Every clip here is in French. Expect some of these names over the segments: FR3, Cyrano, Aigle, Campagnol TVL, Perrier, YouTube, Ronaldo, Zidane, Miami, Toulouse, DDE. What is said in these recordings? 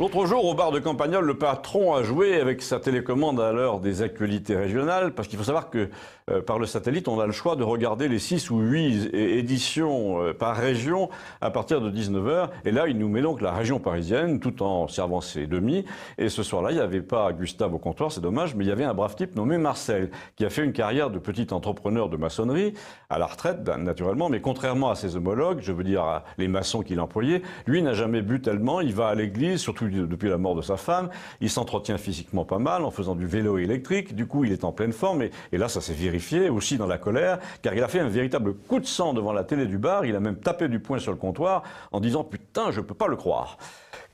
L'autre jour, au bar de Campagnol, le patron a joué avec sa télécommande à l'heure des actualités régionales, parce qu'il faut savoir que par le satellite, on a le choix de regarder les 6 ou 8 éditions par région à partir de 19 h. Et là, il nous met donc la région parisienne, tout en servant ses demi. Et ce soir-là, il n'y avait pas Gustave au comptoir, c'est dommage, mais il y avait un brave type nommé Marcel, qui a fait une carrière de petit entrepreneur de maçonnerie, à la retraite, naturellement, mais contrairement à ses homologues, je veux dire à les maçons qu'il employait, lui n'a jamais bu tellement, il va à l'église, surtout depuis la mort de sa femme, il s'entretient physiquement pas mal en faisant du vélo électrique, du coup il est en pleine forme, et là ça s'est vérifié aussi dans la colère, car il a fait un véritable coup de sang devant la télé du bar, il a même tapé du poing sur le comptoir en disant « putain, je peux pas le croire ».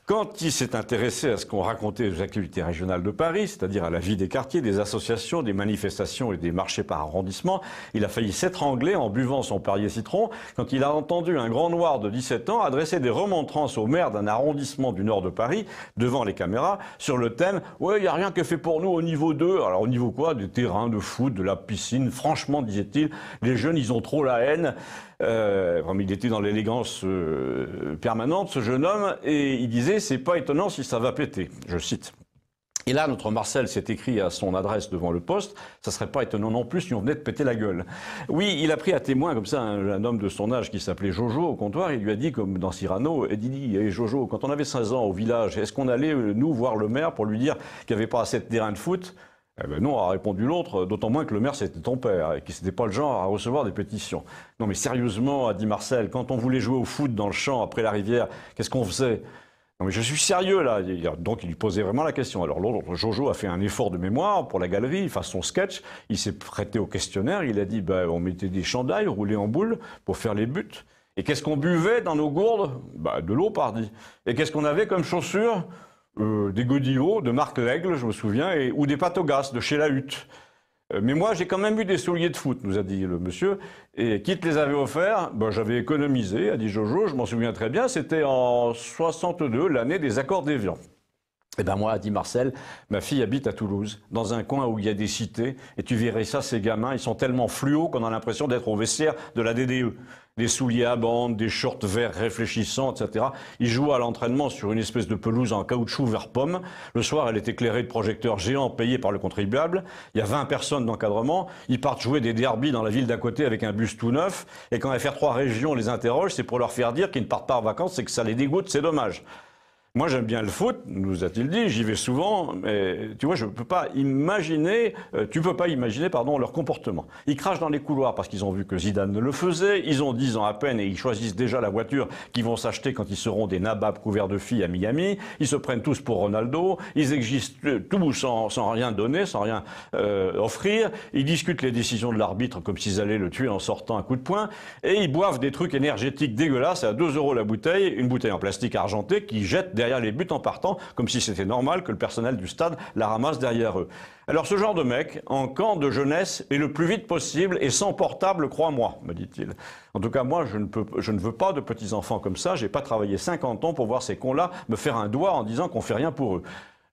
Quand il s'est intéressé à ce qu'on racontait aux activités régionales de Paris, c'est-à-dire à la vie des quartiers, des associations, des manifestations et des marchés par arrondissement, il a failli s'étrangler en buvant son Perrier citron quand il a entendu un grand noir de 17 ans adresser des remontrances au maire d'un arrondissement du nord de Paris, devant les caméras, sur le thème « Ouais, il n'y a rien que fait pour nous au niveau 2 ». Alors au niveau quoi? Des terrains de foot, de la piscine. Franchement, disait-il, les jeunes, ils ont trop la haine. Il était dans l'élégance permanente, ce jeune homme, et il disait « c'est pas étonnant si ça va péter », je cite. Et là, notre Marcel s'est écrit à son adresse devant le poste, ça serait pas étonnant non plus si on venait de péter la gueule. Oui, il a pris à témoin comme ça un homme de son âge qui s'appelait Jojo au comptoir, il lui a dit comme dans Cyrano, et Didi et Jojo, quand on avait 16 ans au village, est-ce qu'on allait nous voir le maire pour lui dire qu'il n'y avait pas assez de terrain de foot ? Eh ben non, a répondu l'autre, d'autant moins que le maire c'était ton père et qu'il n'était pas le genre à recevoir des pétitions. Non mais sérieusement, a dit Marcel, quand on voulait jouer au foot dans le champ après la rivière, qu'est-ce qu'on faisait ? Non mais je suis sérieux là, donc il lui posait vraiment la question. Alors l'autre, Jojo, a fait un effort de mémoire pour la galerie, enfin son sketch, il s'est prêté au questionnaire, il a dit ben, on mettait des chandails roulés en boule pour faire les buts. Et qu'est-ce qu'on buvait dans nos gourdes ? Ben, de l'eau pardi. Et qu'est-ce qu'on avait comme chaussures ? Des godillots de marque Aigle, je me souviens, ou des pâtes aux gasses de chez La Hutte. Mais moi, j'ai quand même eu des souliers de foot, nous a dit le monsieur. Et qui te les avait offerts ? Ben, j'avais économisé, a dit Jojo, je m'en souviens très bien, c'était en 62, l'année des accords d'Évian. Eh ben moi, a dit Marcel, ma fille habite à Toulouse, dans un coin où il y a des cités, et tu verrais ça, ces gamins, ils sont tellement fluos qu'on a l'impression d'être au vestiaire de la DDE. Des souliers à bandes, des shorts verts réfléchissants, etc. Ils jouaient à l'entraînement sur une espèce de pelouse en caoutchouc vert pomme. Le soir, elle est éclairée de projecteurs géants payés par le contribuable. Il y a 20 personnes d'encadrement. Ils partent jouer des derbys dans la ville d'à côté avec un bus tout neuf. Et quand FR3 Région les interroge, c'est pour leur faire dire qu'ils ne partent pas en vacances, c'est que ça les dégoûte, c'est dommage. Moi, j'aime bien le foot, nous a-t-il dit, j'y vais souvent, mais tu vois, je peux pas imaginer, tu peux pas imaginer, leur comportement. Ils crachent dans les couloirs parce qu'ils ont vu que Zidane le faisait, ils ont 10 ans à peine et ils choisissent déjà la voiture qu'ils vont s'acheter quand ils seront des nababs couverts de filles à Miami, ils se prennent tous pour Ronaldo, ils exigent tout sans rien donner, sans rien offrir, ils discutent les décisions de l'arbitre comme s'ils allaient le tuer en sortant un coup de poing, et ils boivent des trucs énergétiques dégueulasses à 2 € la bouteille, une bouteille en plastique argentée qui jette derrière les buts en partant, comme si c'était normal que le personnel du stade la ramasse derrière eux. Alors ce genre de mec, en camp de jeunesse, est le plus vite possible et sans portable, crois-moi, me dit-il. En tout cas, moi, je ne veux pas de petits-enfants comme ça, j'ai pas travaillé 50 ans pour voir ces cons-là me faire un doigt en disant qu'on fait rien pour eux.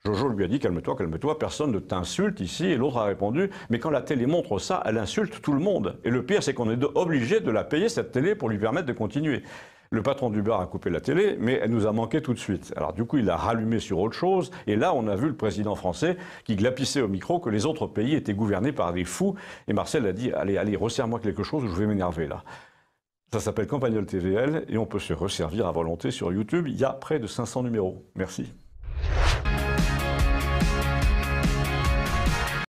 Jojo lui a dit « calme-toi, calme-toi, personne ne t'insulte ici » et l'autre a répondu « mais quand la télé montre ça, elle insulte tout le monde. Et le pire, c'est qu'on est obligé de la payer cette télé pour lui permettre de continuer. » Le patron du bar a coupé la télé, mais elle nous a manqué tout de suite. Alors du coup, il a rallumé sur autre chose, et là, on a vu le président français qui glapissait au micro que les autres pays étaient gouvernés par des fous. Et Marcel a dit « allez, allez, resserre-moi quelque chose, je vais m'énerver là ». Ça s'appelle Campagnol TVL, et on peut se resservir à volonté sur YouTube. Il y a près de 500 numéros. Merci.